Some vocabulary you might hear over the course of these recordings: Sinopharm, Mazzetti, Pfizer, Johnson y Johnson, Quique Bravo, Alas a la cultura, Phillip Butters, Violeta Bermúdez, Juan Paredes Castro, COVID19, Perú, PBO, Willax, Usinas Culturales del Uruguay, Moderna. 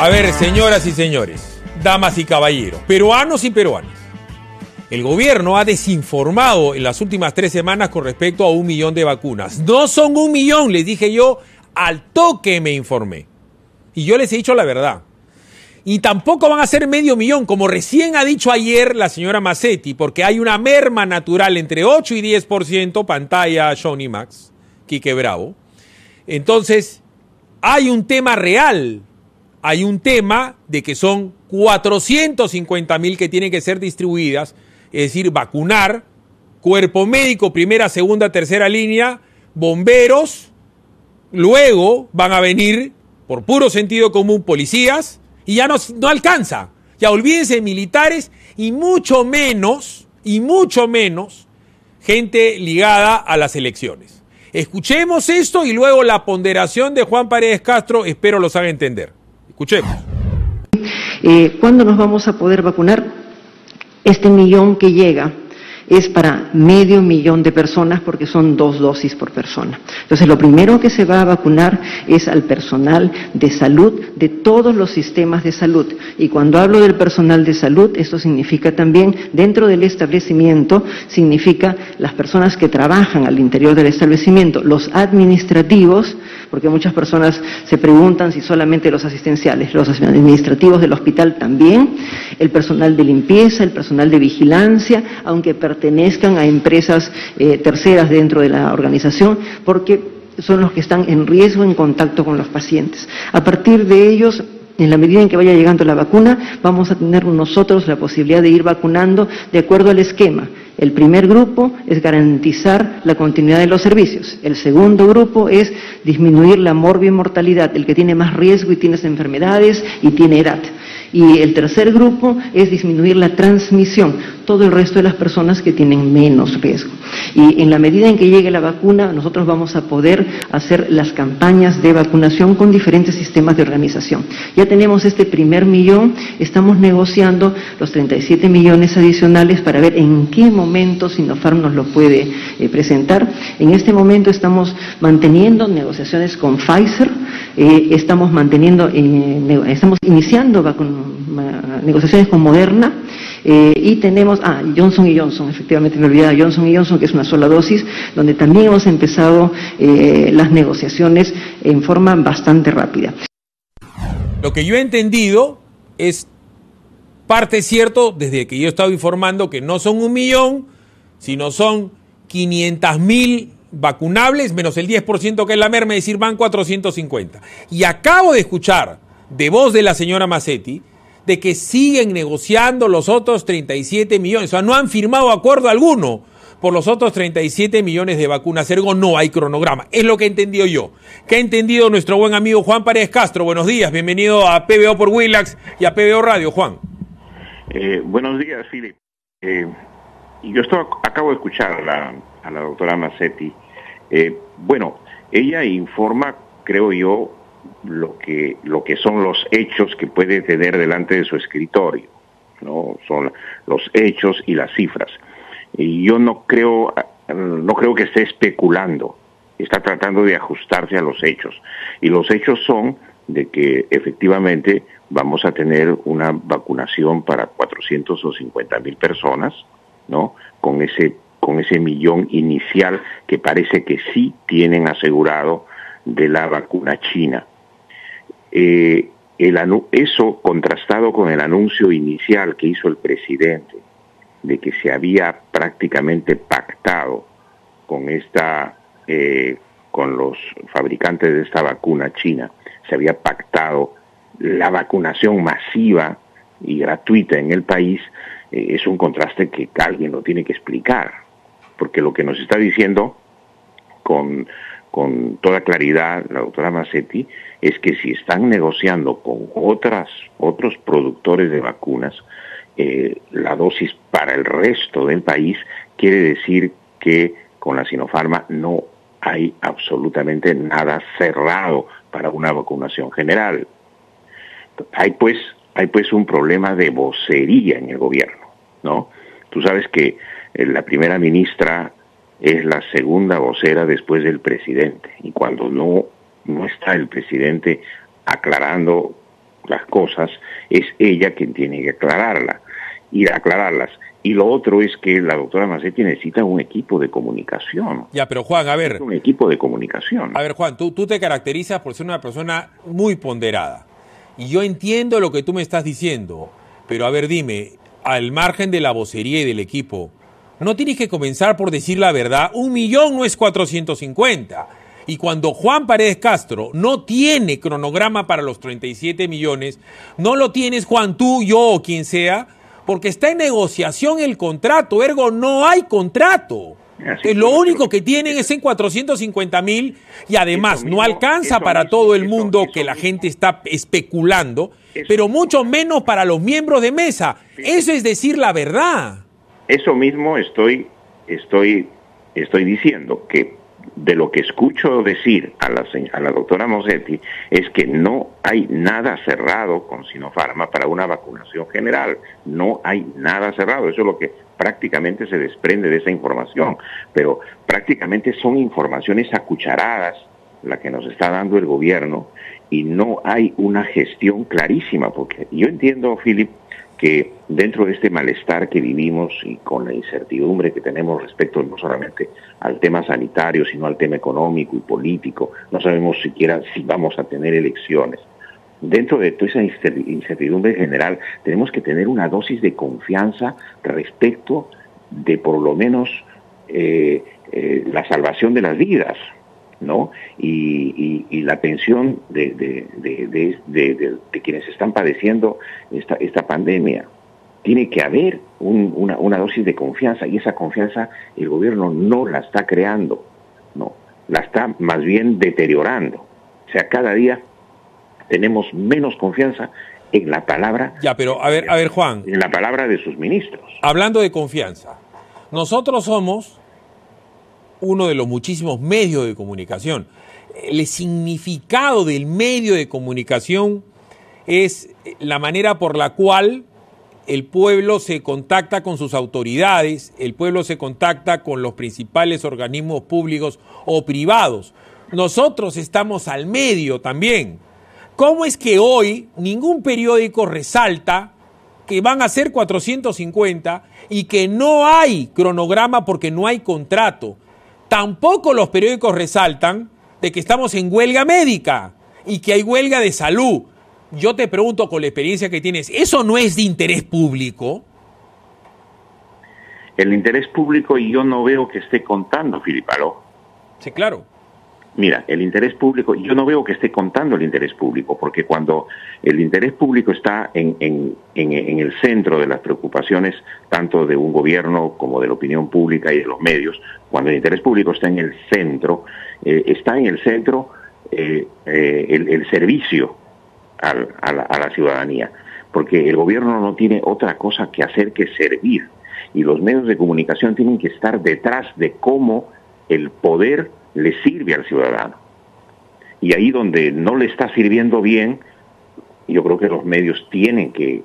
A ver, señoras y señores, damas y caballeros, peruanos y peruanas, el gobierno ha desinformado en las últimas 3 semanas con respecto a 1 millón de vacunas. No son 1 millón, les dije yo, al toque me informé. Y yo les he dicho la verdad. Y tampoco van a ser 500,000, como recién ha dicho ayer la señora Mazzetti, porque hay una merma natural entre 8 y 10%, pantalla Johnny Max, Quique Bravo. Entonces, hay un tema real, hay un tema de que son 450,000 que tienen que ser distribuidas, es decir, vacunar, cuerpo médico, primera, segunda, tercera línea, bomberos, luego van a venir, por puro sentido común, policías, y ya no alcanza. Ya olvídense de militares y mucho menos gente ligada a las elecciones. Escuchemos esto y luego la ponderación de Juan Paredes Castro, espero los haga entender. Escuchemos. ¿Cuándo nos vamos a poder vacunar? Este 1 millón que llega es para 500,000 de personas porque son 2 dosis por persona. Entonces, lo primero que se va a vacunar es al personal de salud de todos los sistemas de salud. Y cuando hablo del personal de salud, esto significa también dentro del establecimiento, significa las personas que trabajan al interior del establecimiento, los administrativos, porque muchas personas se preguntan si solamente los asistenciales, los administrativos del hospital también, el personal de limpieza, el personal de vigilancia, aunque pertenezcan a empresas terceras dentro de la organización, porque son los que están en riesgo, en contacto con los pacientes. A partir de ellos, en la medida en que vaya llegando la vacuna, vamos a tener nosotros la posibilidad de ir vacunando de acuerdo al esquema. El primer grupo es garantizar la continuidad de los servicios. El segundo grupo es disminuir la morbimortalidad, el que tiene más riesgo y tiene enfermedades y tiene edad. Y el tercer grupo es disminuir la transmisión, todo el resto de las personas que tienen menos riesgo. Y en la medida en que llegue la vacuna, nosotros vamos a poder hacer las campañas de vacunación con diferentes sistemas de organización. Ya tenemos este primer 1 millón, estamos negociando los 37 millones adicionales para ver en qué momento Sinopharm nos lo puede presentar. En este momento estamos manteniendo negociaciones con Pfizer, estamos iniciando negociaciones con Moderna, y tenemos Johnson y Johnson, efectivamente me olvidaba, Johnson y Johnson, que es una sola dosis, donde también hemos empezado las negociaciones en forma bastante rápida. Lo que yo he entendido es parte cierto desde que yo estaba informando que no son 1 millón, sino son 500,000 vacunables, menos el 10% que es la merma, es decir, van 450. Y acabo de escuchar de voz de la señora Mazzetti de que siguen negociando los otros 37 millones. O sea, no han firmado acuerdo alguno por los otros 37 millones de vacunas. Ergo, no hay cronograma. Es lo que he entendido yo. ¿Qué ha entendido nuestro buen amigo Juan Paredes Castro? Buenos días, bienvenido a PBO por Willax y a PBO Radio, Juan. Buenos días, Philip. Yo acabo de escuchar a la doctora Mazzetti. Bueno, ella informa, creo yo, lo que son los hechos que puede tener delante de su escritorio, ¿no? Son los hechos y las cifras. Y yo no creo que esté especulando, está tratando de ajustarse a los hechos. Y los hechos son de que efectivamente vamos a tener una vacunación para 450,000 personas, ¿no? Con ese 1 millón inicial que parece que sí tienen asegurado de la vacuna china. Eso contrastado con el anuncio inicial que hizo el presidente de que se había prácticamente pactado con los fabricantes de esta vacuna china, se había pactado la vacunación masiva y gratuita en el país, es un contraste que alguien lo tiene que explicar, porque lo que nos está diciendo con toda claridad la doctora Mazzetti es que si están negociando con otros productores de vacunas, la dosis para el resto del país, quiere decir que con la Sinopharm no hay absolutamente nada cerrado para una vacunación general. Hay pues un problema de vocería en el gobierno, ¿no? Tú sabes que la primera ministra es la segunda vocera después del presidente, y cuando no está el presidente aclarando las cosas, es ella quien tiene que aclararla, ir a aclararlas. Y lo otro es que la doctora Mazzetti necesita un equipo de comunicación. Ya, pero Juan, a ver... un equipo de comunicación. A ver, Juan, tú te caracterizas por ser una persona muy ponderada. Y yo entiendo lo que tú me estás diciendo, pero a ver, dime, al margen de la vocería y del equipo, ¿no tienes que comenzar por decir la verdad? 1 millón no es 450. Y cuando Juan Paredes Castro no tiene cronograma para los 37 millones, no lo tienes, Juan, tú, yo o quien sea, porque está en negociación el contrato, ergo no hay contrato. Entonces, lo único que tienen es en 450 mil, y además no alcanza para todo el mundo que la gente está especulando, pero mucho menos para los miembros de mesa. Eso es decir la verdad. Eso mismo estoy diciendo, que de lo que escucho decir a la doctora Mazzetti es que no hay nada cerrado con Sinopharm para una vacunación general. No hay nada cerrado. Eso es lo que prácticamente se desprende de esa información. Pero prácticamente son informaciones a cucharadas la que nos está dando el gobierno, y no hay una gestión clarísima. Porque yo entiendo, Philip, que dentro de este malestar que vivimos y con la incertidumbre que tenemos respecto no solamente al tema sanitario, sino al tema económico y político, no sabemos siquiera si vamos a tener elecciones. Dentro de toda esa incertidumbre general, tenemos que tener una dosis de confianza respecto de por lo menos la salvación de las vidas, ¿no? Y la atención de quienes están padeciendo esta pandemia. Tiene que haber una dosis de confianza, y esa confianza el gobierno no la está creando, no, la está más bien deteriorando. O sea, cada día tenemos menos confianza en la palabra. Ya, pero a ver, Juan, en la palabra de sus ministros. Hablando de confianza, nosotros somos uno de los muchísimos medios de comunicación. El significado del medio de comunicación es la manera por la cual el pueblo se contacta con sus autoridades, el pueblo se contacta con los principales organismos públicos o privados. Nosotros estamos al medio también. ¿Cómo es que hoy ningún periódico resalta que van a ser 450 y que no hay cronograma porque no hay contrato? Tampoco los periódicos resaltan de que estamos en huelga médica y que hay huelga de salud. Yo te pregunto, con la experiencia que tienes, ¿eso no es de interés público? El interés público, y yo no veo que esté contando, Filipalo. Sí, claro. Mira, el interés público, yo no veo que esté contando el interés público, porque cuando el interés público está en el centro de las preocupaciones tanto de un gobierno como de la opinión pública y de los medios, cuando el interés público está en el centro el servicio a la ciudadanía, porque el gobierno no tiene otra cosa que hacer que servir, y los medios de comunicación tienen que estar detrás de cómo el poder le sirve al ciudadano. Y ahí donde no le está sirviendo bien, yo creo que los medios tienen que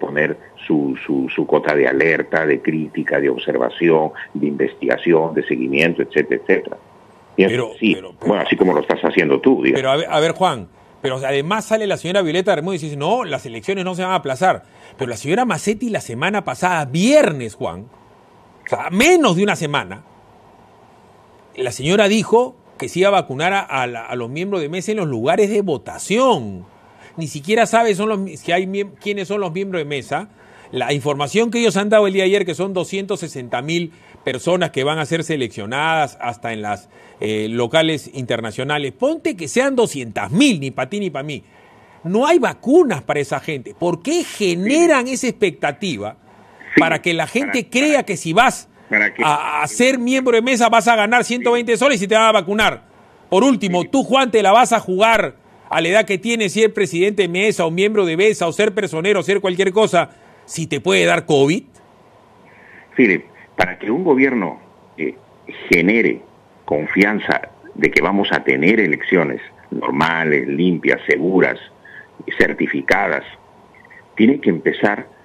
poner su cota de alerta, de crítica, de observación, de investigación, de seguimiento, etcétera, etcétera. Pero así como lo estás haciendo tú, digamos. Pero a ver, Juan, pero además sale la señora Violeta Bermúdez y dice, no, las elecciones no se van a aplazar. Pero la señora Mazzetti la semana pasada, viernes, Juan, o sea, menos de una semana, la señora dijo que se iba a vacunar a los miembros de mesa en los lugares de votación. Ni siquiera sabe quiénes son los miembros de mesa. La información que ellos han dado el día de ayer, que son 260.000 personas que van a ser seleccionadas hasta en las locales internacionales. Ponte que sean 200.000, ni para ti ni para mí. No hay vacunas para esa gente. ¿Por qué generan esa expectativa para que la gente crea que si vas a ser miembro de mesa vas a ganar 120 soles y te van a vacunar? Por último, tú, Juan, te la vas a jugar a la edad que tienes, si es presidente de mesa o miembro de mesa o ser personero o ser cualquier cosa, si te puede dar COVID. Philip, para que un gobierno genere confianza de que vamos a tener elecciones normales, limpias, seguras, certificadas, tiene que empezar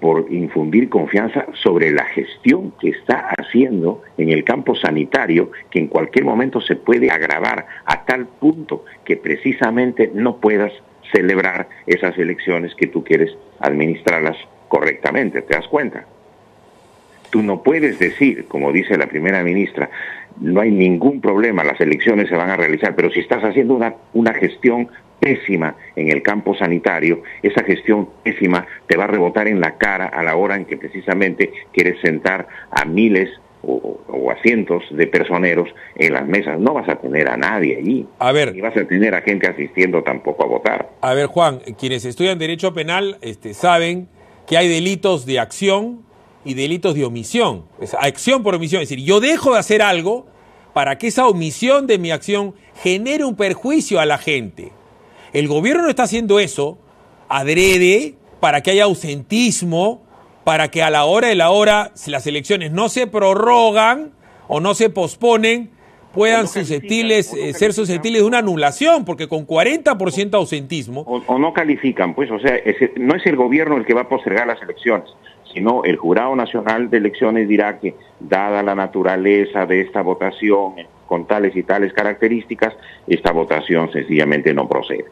por infundir confianza sobre la gestión que está haciendo en el campo sanitario, que en cualquier momento se puede agravar a tal punto que precisamente no puedas celebrar esas elecciones que tú quieres administrarlas correctamente, ¿te das cuenta? Tú no puedes decir, como dice la primera ministra, no hay ningún problema, las elecciones se van a realizar, pero si estás haciendo una gestión pésima en el campo sanitario, esa gestión pésima te va a rebotar en la cara a la hora en que precisamente quieres sentar a miles o a cientos de personeros en las mesas. No vas a tener a nadie allí. A ver, ni vas a tener a gente asistiendo tampoco a votar. A ver, Juan, quienes estudian Derecho Penal saben que hay delitos de acción y delitos de omisión. Es acción por omisión, es decir, yo dejo de hacer algo para que esa omisión de mi acción genere un perjuicio a la gente. El gobierno no está haciendo eso adrede para que haya ausentismo, para que a la hora de la hora, si las elecciones no se prorrogan o no se posponen, puedan ser susceptibles de una anulación, porque con 40% ausentismo... O no califican, pues, o sea, no es el gobierno el que va a postergar las elecciones, sino el Jurado Nacional de Elecciones dirá que, dada la naturaleza de esta votación, con tales y tales características, esta votación sencillamente no procede.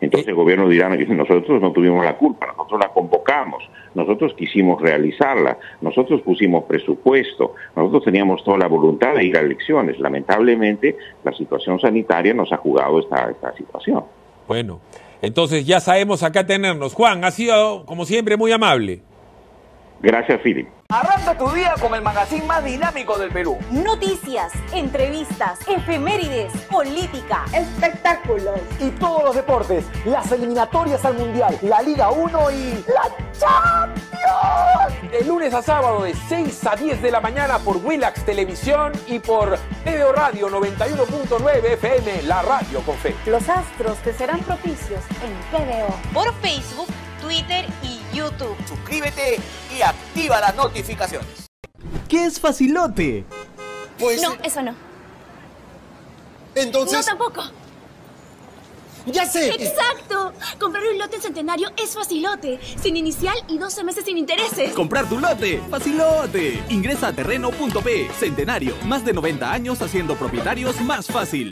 Entonces el gobierno dirá, nosotros no tuvimos la culpa, nosotros la convocamos, nosotros quisimos realizarla, nosotros pusimos presupuesto, nosotros teníamos toda la voluntad de ir a elecciones. Lamentablemente la situación sanitaria nos ha jugado esta situación. Bueno, entonces ya sabemos acá tenernos. Juan, ha sido como siempre muy amable. Gracias, Philip. Arranca tu día con el magazine más dinámico del Perú. Noticias, entrevistas, efemérides, política, espectáculos y todos los deportes, las eliminatorias al Mundial, la Liga 1 y la Champions. De lunes a sábado de 6 a 10 de la mañana por Willax Televisión y por PBO Radio 91.9 FM, la radio con fe. Los astros te serán propicios en PBO. Por Facebook, Twitter y YouTube. Suscríbete y activa las notificaciones. ¿Qué es facilote? Pues... no, eso no. Entonces... no, tampoco. ¡Ya sé! ¡Exacto! Comprar un lote en Centenario es facilote. Sin inicial y 12 meses sin intereses. Comprar tu lote, facilote. Ingresa a terreno.p. Centenario, más de 90 años haciendo propietarios más fácil.